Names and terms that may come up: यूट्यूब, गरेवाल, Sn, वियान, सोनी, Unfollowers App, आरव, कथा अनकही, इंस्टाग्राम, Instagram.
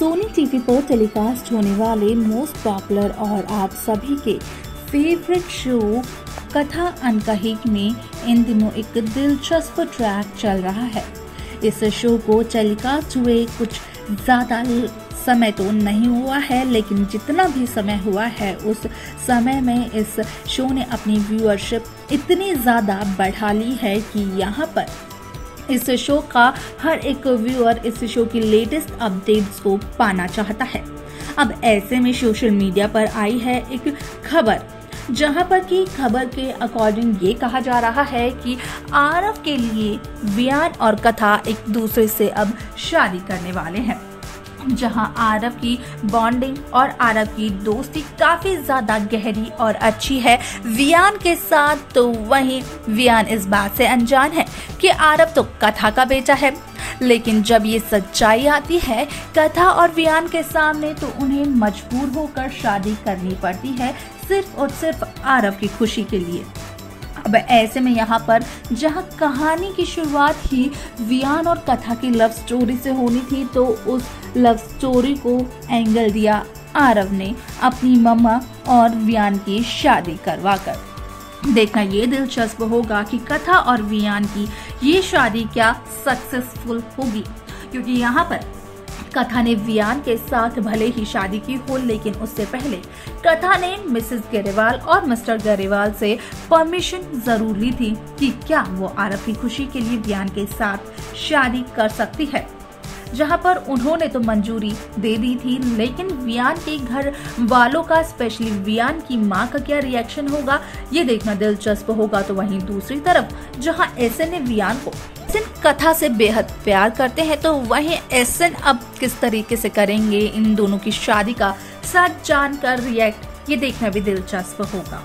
सोनी TV पर telecast होने वाले मोस्ट पॉपुलर और आप सभी के फेवरेट शो कथा अनकही में इन दिनों एक दिलचस्प ट्रैक चल रहा है। इस शो को टेलीकास्ट हुए कुछ ज़्यादा समय तो नहीं हुआ है, लेकिन जितना भी समय हुआ है उस समय में इस शो ने अपनी व्यूअरशिप इतनी ज़्यादा बढ़ा ली है कि यहाँ पर इस शो का हर एक व्यूअर इस शो की लेटेस्ट अपडेट्स को पाना चाहता है। अब ऐसे में सोशल मीडिया पर आई है एक खबर, जहां पर की खबर के अकॉर्डिंग ये कहा जा रहा है कि आरव के लिए वियान और कथा एक दूसरे से अब शादी करने वाले हैं। जहां आरव की बॉन्डिंग और आरव की दोस्ती काफ़ी ज़्यादा गहरी और अच्छी है वियान के साथ, तो वहीं वियान इस बात से अनजान है कि आरव तो कथा का बेटा है। लेकिन जब ये सच्चाई आती है कथा और वियान के सामने, तो उन्हें मजबूर होकर शादी करनी पड़ती है सिर्फ और सिर्फ आरव की खुशी के लिए। अब ऐसे में यहाँ पर जहाँ कहानी की शुरुआत ही वियान और कथा की लव स्टोरी से होनी थी, तो उस लव स्टोरी को एंगल दिया आरव ने अपनी मम्मा और वियान की शादी करवाकर। देखना ये दिलचस्प होगा कि कथा और वियान की ये शादी क्या सक्सेसफुल होगी, क्योंकि यहाँ पर कथा ने वियान के साथ भले ही शादी की हो, लेकिन उससे पहले कथा ने मिसेस गरेवाल और मिस्टर गरेवाल से परमिशन जरूर ली थी कि क्या वो आरव की खुशी के लिए वियान के साथ शादी कर सकती है, जहां पर उन्होंने तो मंजूरी दे दी थी। लेकिन वियान के घर वालों का, स्पेशली वियान की मां का क्या रिएक्शन होगा, ये देखना दिलचस्प होगा। तो वहीं दूसरी तरफ जहां एसएन ने वियान को कथा से बेहद प्यार करते हैं, तो वहीं एसएन अब किस तरीके से करेंगे इन दोनों की शादी का सच जानकर रिएक्ट, ये देखना भी दिलचस्प होगा।